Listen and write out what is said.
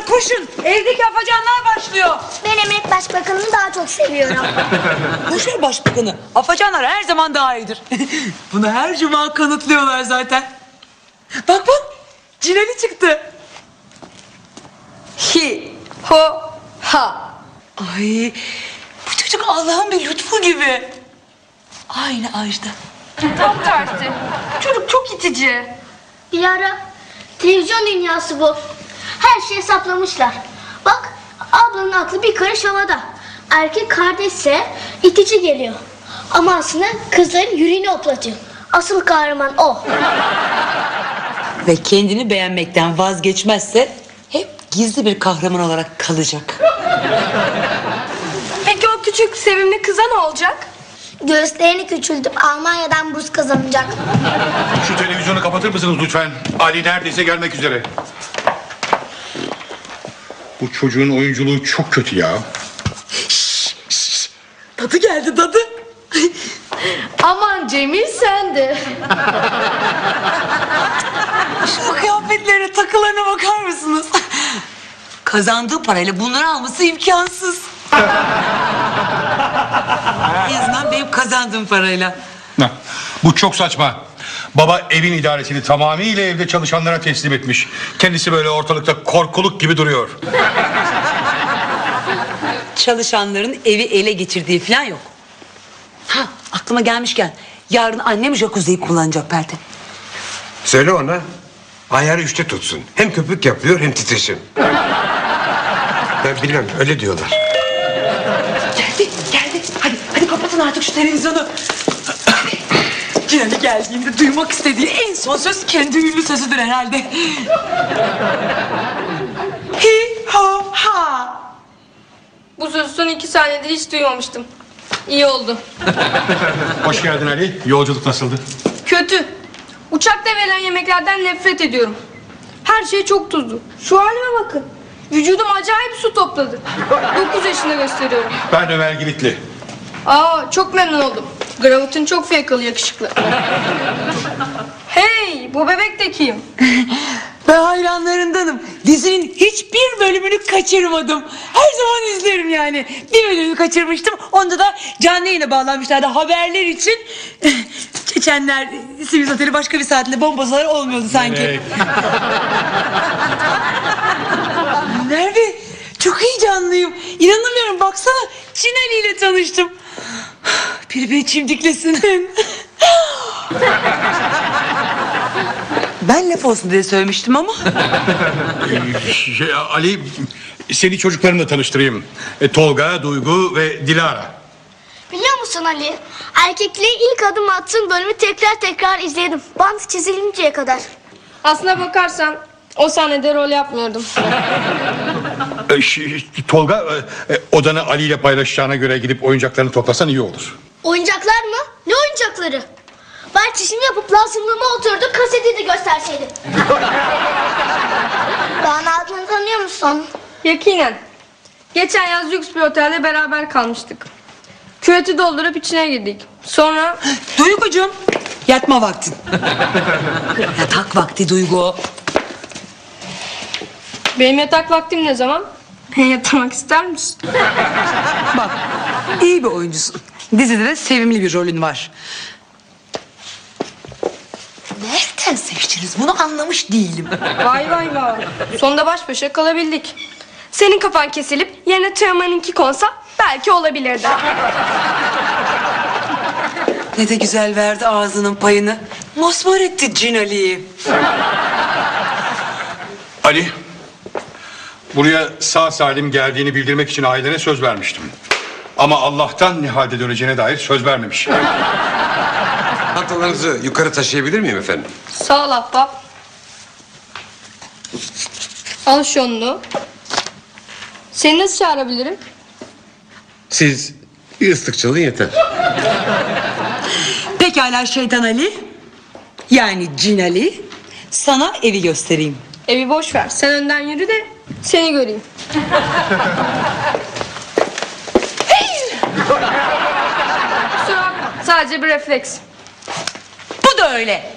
Koşun, evdeki afacanlar başlıyor. Ben Emret Başbakanı'nı daha çok seviyorum. Boşver başbakanı, afacanlar her zaman daha iyidir. Bunu her cuma kanıtlıyorlar zaten. Bak bak, Cin Ali çıktı. Hi, ho, ha. Ay, bu çocuk Allah'ın bir lütfu gibi. Aynı ağaçta. Tam tersi, çocuk çok itici. Dilara, televizyon dünyası bu. Her şeyi hesaplamışlar. Bak, ablanın aklı bir karış havada. Erkek kardeşse itici geliyor. Ama aslında kızların yüreğini oplatıyor. Asıl kahraman o. Ve kendini beğenmekten vazgeçmezse hep gizli bir kahraman olarak kalacak. Peki o küçük sevimli kıza ne olacak? Göğüslerini küçültüp Almanya'dan burs kazanacak. Şu televizyonu kapatır mısınız lütfen? Ali neredeyse gelmek üzere. Bu çocuğun oyunculuğu çok kötü ya. Şşş, şş. Dadı geldi dadı. Aman Cemil sen de. Şu kıyafetlerine, takılarına bakar mısınız? Kazandığı parayla bunları alması imkansız. En azından benim kazandığım parayla. Bu çok saçma. Baba evin idaresini tamamıyla evde çalışanlara teslim etmiş. Kendisi böyle ortalıkta korkuluk gibi duruyor. Çalışanların evi ele geçirdiği falan yok. Ha, aklıma gelmişken yarın annem jacuzziyi kullanacak Pertem. Söyle ona ayarı 3'te tutsun. Hem köpük yapıyor hem titreşim. Ben bilmem, öyle diyorlar. Geldi geldi, hadi kapatın artık şu televizyonu. Cin Ali geldiğinde duymak istediği en son söz kendi ünlü sözüdür herhalde. Hi ho ha. Bu sözü son 2 saniyedir hiç duymamıştım. İyi oldu. Hoş geldin Ali. Yolculuk nasıldı? Kötü. Uçakta verilen yemeklerden nefret ediyorum. Her şey çok tuzlu. Şu halime bakın. Vücudum acayip su topladı. 9 yaşında gösteriyorum. Ben Ömer Giritli. Aa, çok memnun oldum. Gravutun çok fekalı, yakışıklı. Hey, bu bebek de kim? Ben hayranlarındanım. Dizinin hiçbir bölümünü kaçırmadım. Her zaman izlerim yani. Bir bölümünü kaçırmıştım. Onda da canlı yayına bağlanmışlardı haberler için. Çeçenler sivilizatörü başka bir saatinde bombazalar olmuyordu sanki. Evet. Nerede? Çok heyecanlıyım. İnanamıyorum, baksana. Cin Ali ile tanıştım. Biri beni çimdiklesin. Ben laf olsun diye söylemiştim ama. Ali, seni çocuklarımla tanıştırayım. Tolga, Duygu ve Dilara. Biliyor musun Ali? Erkekliğe ilk adım attığın bölümü tekrar izledim. Bant çizilinceye kadar. Aslına bakarsan o sahnede rol yapmıyordum. Tolga, odanı Ali ile paylaşacağına göre gidip oyuncaklarını toplasan iyi olur. Oyuncaklar mı? Ne oyuncakları? Ben çişimi yapıp lazımlığıma oturdum, kaseti de gösterseydim. Bana adını tanıyor musun? Yakinen. Geçen yaz lüks bir otelde beraber kalmıştık. Küveti doldurup içine girdik. Sonra... Duygucuğum, yatma vakti. Yatak vakti Duygu. Benim yatak vaktim ne zaman? Ben yatmak ister misin? Bak, iyi bir oyuncusun. Dizide de sevimli bir rolün var. Nereden seçtiniz? Bunu anlamış değilim. Vay vay vay. Sonunda baş başa kalabildik. Senin kafan kesilip yerine Tövman'ınki konsa belki olabilirdi. Ne de güzel verdi ağzının payını. Mosmor etti Cin Ali'yi. Ali, buraya sağ salim geldiğini bildirmek için ailene söz vermiştim. Ama Allah'tan ne halde döneceğine dair söz vermemiş. Pantolonlarınızı yukarı taşıyabilir miyim efendim? Sağ ol ahbap. Al şonlu. Seni nasıl çağırabilirim? Siz bir ıslık çalın yeter. Pekala Şeytan Ali. Yani Cin Ali. Sana evi göstereyim. Evi boş ver. Sen önden yürü de seni göreyim. Hey! Kusura bakma. Sadece bir refleks. Bu da öyle.